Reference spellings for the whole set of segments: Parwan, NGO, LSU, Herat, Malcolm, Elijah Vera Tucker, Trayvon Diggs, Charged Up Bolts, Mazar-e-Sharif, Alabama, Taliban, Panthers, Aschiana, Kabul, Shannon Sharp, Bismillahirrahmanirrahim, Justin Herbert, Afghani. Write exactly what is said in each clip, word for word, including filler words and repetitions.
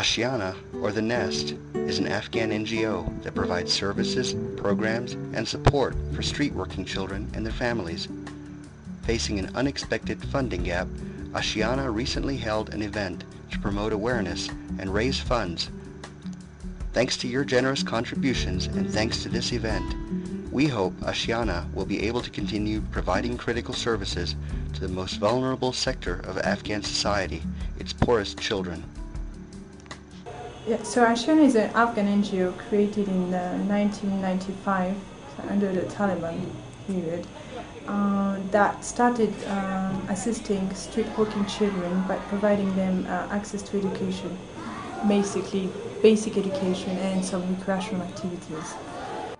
Aschiana, or The Nest, is an Afghan N G O that provides services, programs, and support for street-working children and their families. Facing an unexpected funding gap, Aschiana recently held an event to promote awareness and raise funds. Thanks to your generous contributions and thanks to this event, we hope Aschiana will be able to continue providing critical services to the most vulnerable sector of Afghan society, its poorest children. Yeah, so Aschiana is an Afghan N G O created in uh, nineteen ninety-five under the Taliban period uh, that started uh, assisting street-walking children by providing them uh, access to education, basically basic education and some recreational activities.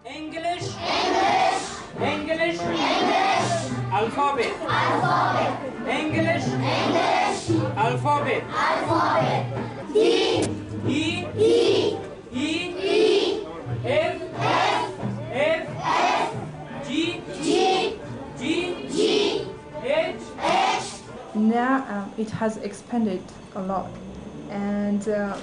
English, English, English, English, alphabet, alphabet, English, English, alphabet, alphabet, D, E, E, E, F, F, F, F, G, G, G, G, H, H. Now um, it has expanded a lot, and uh,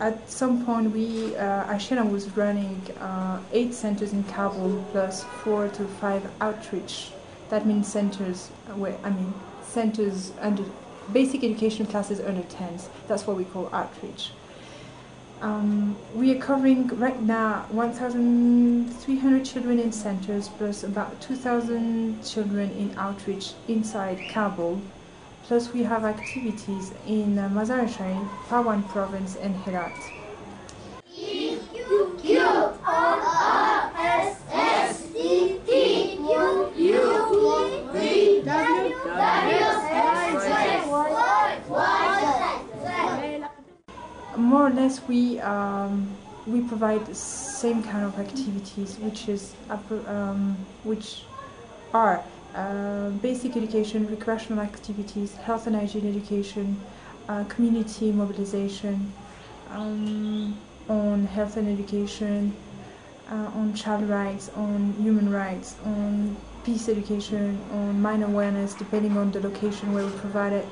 at some point, we uh, Aschiana was running uh, eight centers in Kabul plus four to five outreach. That means centers where I mean centers under basic education classes under tens. That's what we call outreach. Um, we are covering right now one thousand three hundred children in centers plus about two thousand children in outreach inside Kabul. Plus we have activities in uh, Mazar-e-Sharif, Parwan province and Herat. More or less we, um, we provide the same kind of activities which, is, um, which are Uh, basic education, recreational activities, health and hygiene education, uh, community mobilization um, on health and education, uh, on child rights, on human rights, on peace education, on mine awareness, depending on the location where we provide it.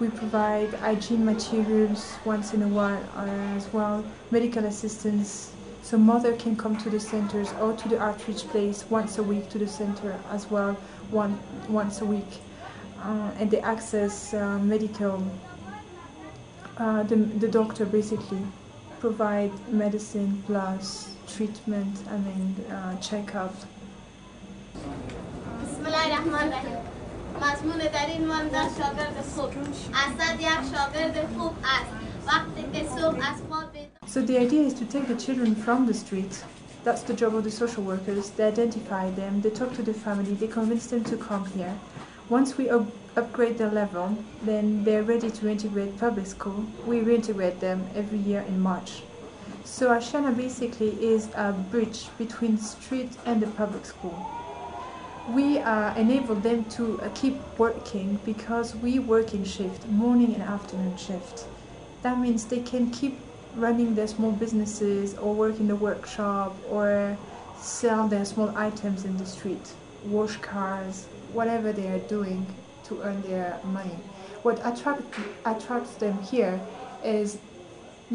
We provide hygiene materials once in a while uh, as well, medical assistance. So mother can come to the centers or to the outreach place once a week to the center as well, one, once a week. Uh, and they access uh, medical, uh, the, the doctor basically provide medicine plus treatment, I mean uh, checkup. Bismillahirrahmanirrahim. مضمون در این ماند شاگرد خوب اسد یک شاگرد خوب است وقتی که صبح از خواب So the idea is to take the children from the street. That's the job of the social workers. They identify them, they talk to the family, they convince them to come here. Once we up upgrade their level, then they're ready to integrate public school. We reintegrate them every year in March. So Aschiana basically is a bridge between street and the public school. We uh, enable them to uh, keep working because we work in shift, morning and afternoon shift. That means they can keep running their small businesses or work in the workshop or sell their small items in the street, wash cars, whatever they are doing to earn their money. What attract, attracts them here is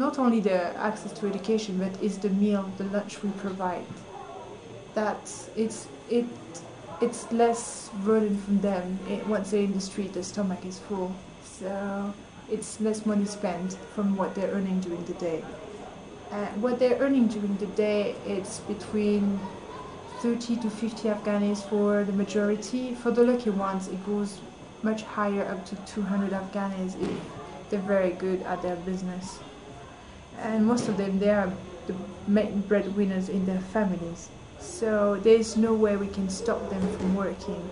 not only the access to education, but is the meal, the lunch we provide. That's, it's, it, it's less burden from them. It, once they're in the street, their stomach is full. So it's less money spent from what they're earning during the day. Uh, what they're earning during the day, it's between thirty to fifty Afghanis for the majority. For the lucky ones, it goes much higher, up to two hundred Afghanis if they're very good at their business. And most of them, they are the main breadwinners in their families. So there's no way we can stop them from working.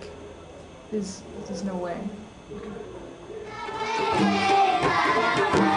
There's, there's no way. We'll be right back.